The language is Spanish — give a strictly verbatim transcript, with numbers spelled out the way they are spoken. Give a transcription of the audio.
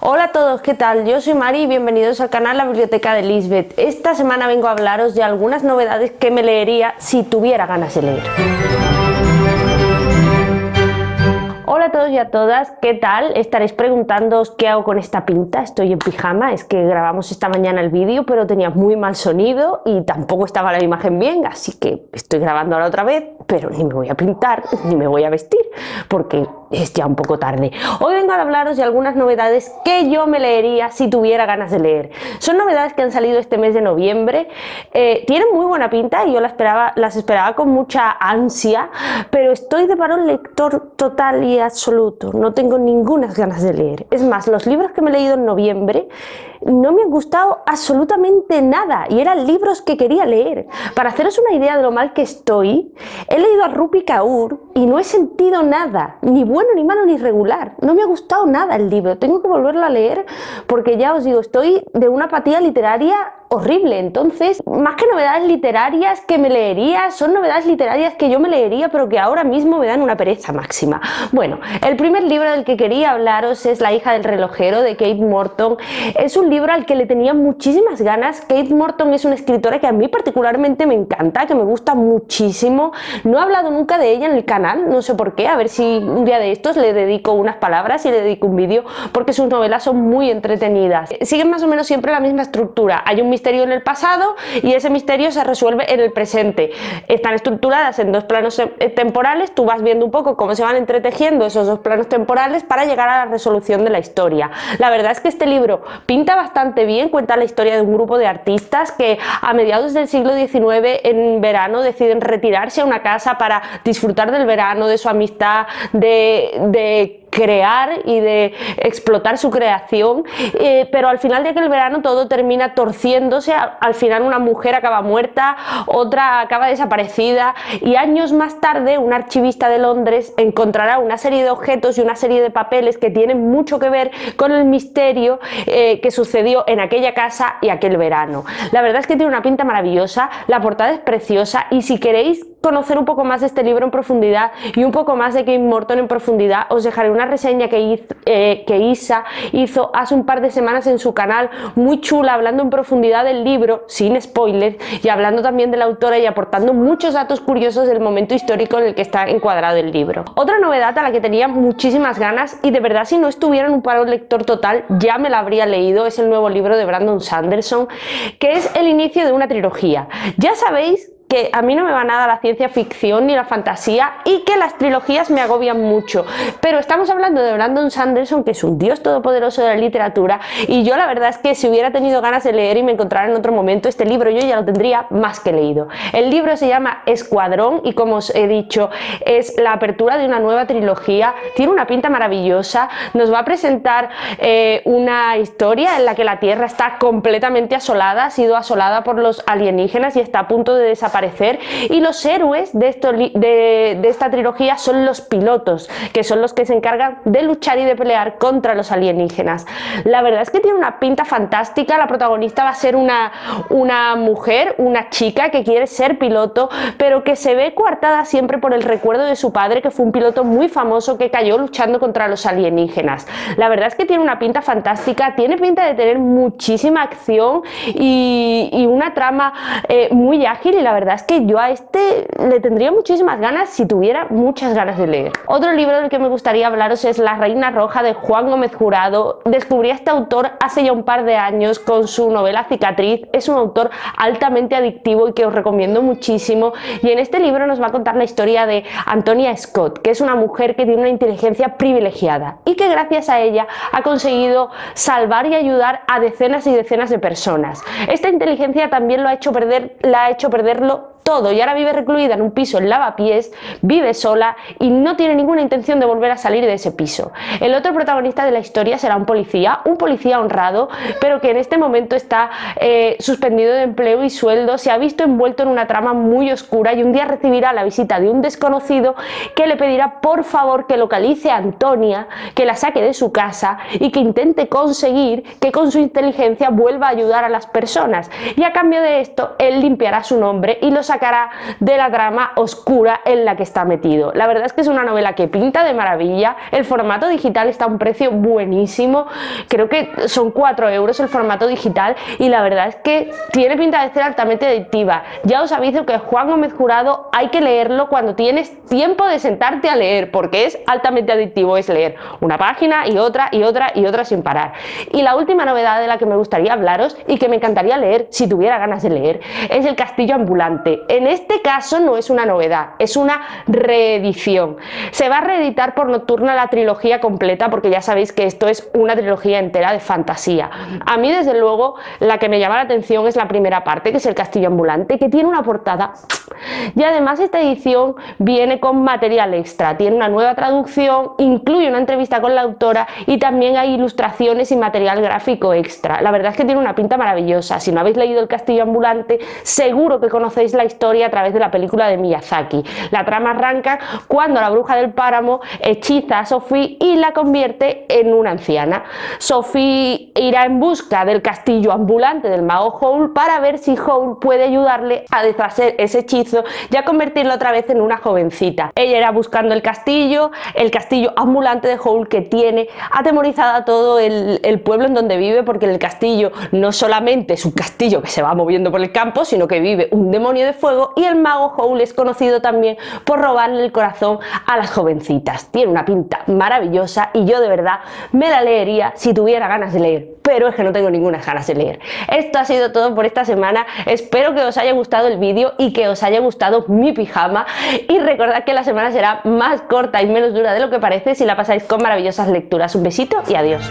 Hola a todos, ¿qué tal? Yo soy Mari y bienvenidos al canal La Biblioteca de Lisbeth. Esta semana vengo a hablaros de algunas novedades que me leería si tuviera ganas de leer. Hola a todos y a todas, ¿qué tal? Estaréis preguntándoos qué hago con esta pinta, estoy en pijama, es que grabamos esta mañana el vídeo pero tenía muy mal sonido y tampoco estaba la imagen bien, así que estoy grabando ahora otra vez, pero ni me voy a pintar, ni me voy a vestir, porque es ya un poco tarde. Hoy vengo a hablaros de algunas novedades que yo me leería si tuviera ganas de leer. Son novedades que han salido este mes de noviembre, eh, tienen muy buena pinta y yo las esperaba, las esperaba con mucha ansia, pero estoy de varón lector total y absoluto, no tengo ninguna ganas de leer. Es más, los libros que me he leído en noviembre no me han gustado absolutamente nada y eran libros que quería leer. Para haceros una idea de lo mal que estoy, he leído a Rupi Kaur y no he sentido nada, ni bueno, ni malo, ni regular. No me ha gustado nada el libro, tengo que volverlo a leer porque ya os digo, estoy de una apatía literaria horrible. Entonces, más que novedades literarias que me leería, son novedades literarias que yo me leería pero que ahora mismo me dan una pereza máxima. Bueno, el primer libro del que quería hablaros es La hija del relojero, de Kate Morton. Es un libro al que le tenía muchísimas ganas. Kate Morton es una escritora que a mí particularmente me encanta, que me gusta muchísimo. No he hablado nunca de ella en el canal, no sé por qué, a ver si un día de estos le dedico unas palabras y le dedico un vídeo, porque sus novelas son muy entretenidas. Siguen más o menos siempre la misma estructura, hay un misterio en el pasado y ese misterio se resuelve en el presente. Están estructuradas en dos planos temporales, tú vas viendo un poco cómo se van entretejiendo esos dos planos temporales para llegar a la resolución de la historia. La verdad es que este libro pinta bastante bien, cuenta la historia de un grupo de artistas que a mediados del siglo diecinueve, en verano, deciden retirarse a una casa para disfrutar del verano, de su amistad, de... de crear y de explotar su creación, eh, pero al final de aquel verano todo termina torciéndose. Al final una mujer acaba muerta, otra acaba desaparecida y años más tarde un archivista de Londres encontrará una serie de objetos y una serie de papeles que tienen mucho que ver con el misterio eh, que sucedió en aquella casa y aquel verano. La verdad es que tiene una pinta maravillosa, la portada es preciosa y si queréis conocer un poco más de este libro en profundidad y un poco más de Kate Morton en profundidad, os dejaré una reseña que, hizo, eh, que Isa hizo hace un par de semanas en su canal, muy chula, hablando en profundidad del libro, sin spoilers, y hablando también de la autora y aportando muchos datos curiosos del momento histórico en el que está encuadrado el libro. Otra novedad a la que tenía muchísimas ganas y de verdad si no estuviera en un paro lector total ya me la habría leído, es el nuevo libro de Brandon Sanderson, que es el inicio de una trilogía. Ya sabéis que a mí no me va nada la ciencia ficción ni la fantasía y que las trilogías me agobian mucho, pero estamos hablando de Brandon Sanderson, que es un dios todopoderoso de la literatura, y yo la verdad es que si hubiera tenido ganas de leer y me encontrara en otro momento este libro, yo ya lo tendría más que leído. El libro se llama Escuadrón y como os he dicho es la apertura de una nueva trilogía, tiene una pinta maravillosa, nos va a presentar eh, una historia en la que la Tierra está completamente asolada, ha sido asolada por los alienígenas y está a punto de desaparecer. Y los héroes de, esto, de, de esta trilogía son los pilotos, que son los que se encargan de luchar y de pelear contra los alienígenas. La verdad es que tiene una pinta fantástica, la protagonista va a ser una, una mujer, una chica que quiere ser piloto, pero que se ve coartada siempre por el recuerdo de su padre, que fue un piloto muy famoso que cayó luchando contra los alienígenas. La verdad es que tiene una pinta fantástica, tiene pinta de tener muchísima acción y, y una trama eh, muy ágil, y la verdad es que yo a este le tendría muchísimas ganas si tuviera muchas ganas de leer. Otro libro del que me gustaría hablaros es La Reina Roja, de Juan Gómez Jurado. Descubrí a este autor hace ya un par de años con su novela Cicatriz. Es un autor altamente adictivo y que os recomiendo muchísimo, y en este libro nos va a contar la historia de Antonia Scott, que es una mujer que tiene una inteligencia privilegiada y que gracias a ella ha conseguido salvar y ayudar a decenas y decenas de personas. Esta inteligencia también lo ha hecho perder, la ha hecho perderlo todo, y ahora vive recluida en un piso en Lavapiés, vive sola y no tiene ninguna intención de volver a salir de ese piso. El otro protagonista de la historia será un policía, un policía honrado, pero que en este momento está eh, suspendido de empleo y sueldo, se ha visto envuelto en una trama muy oscura y un día recibirá la visita de un desconocido que le pedirá por favor que localice a Antonia, que la saque de su casa y que intente conseguir que con su inteligencia vuelva a ayudar a las personas, y a cambio de esto él limpiará su nombre y los sacará de la trama oscura en la que está metido. La verdad es que es una novela que pinta de maravilla, el formato digital está a un precio buenísimo, creo que son cuatro euros el formato digital y la verdad es que tiene pinta de ser altamente adictiva. Ya os aviso que Juan Gómez Jurado hay que leerlo cuando tienes tiempo de sentarte a leer, porque es altamente adictivo, es leer una página y otra y otra y otra sin parar. Y la última novedad de la que me gustaría hablaros y que me encantaría leer si tuviera ganas de leer es El castillo ambulante. En este caso no es una novedad, es una reedición. Se va a reeditar por Nocturna la trilogía completa, porque ya sabéis que esto es una trilogía entera de fantasía. A mí desde luego la que me llama la atención es la primera parte, que es El castillo ambulante, que tiene una portada y además esta edición viene con material extra, tiene una nueva traducción, incluye una entrevista con la autora y también hay ilustraciones y material gráfico extra. La verdad es que tiene una pinta maravillosa. Si no habéis leído El castillo ambulante, seguro que conocéis la historia a través de la película de Miyazaki. La trama arranca cuando la bruja del páramo hechiza a Sophie y la convierte en una anciana. Sophie irá en busca del castillo ambulante del mago Howl para ver si Howl puede ayudarle a deshacer ese hechizo y a convertirlo otra vez en una jovencita. Ella irá buscando el castillo, el castillo ambulante de Howl, que tiene atemorizada todo el, el pueblo en donde vive, porque el castillo no solamente es un castillo que se va moviendo por el campo, sino que vive un demonio de fuego y el mago Howl es conocido también por robarle el corazón a las jovencitas. Tiene una pinta maravillosa y yo de verdad me la leería si tuviera ganas de leer, pero es que no tengo ninguna ganas de leer. Esto ha sido todo por esta semana, espero que os haya gustado el vídeo y que os haya gustado mi pijama, y recordad que la semana será más corta y menos dura de lo que parece si la pasáis con maravillosas lecturas. Un besito y adiós.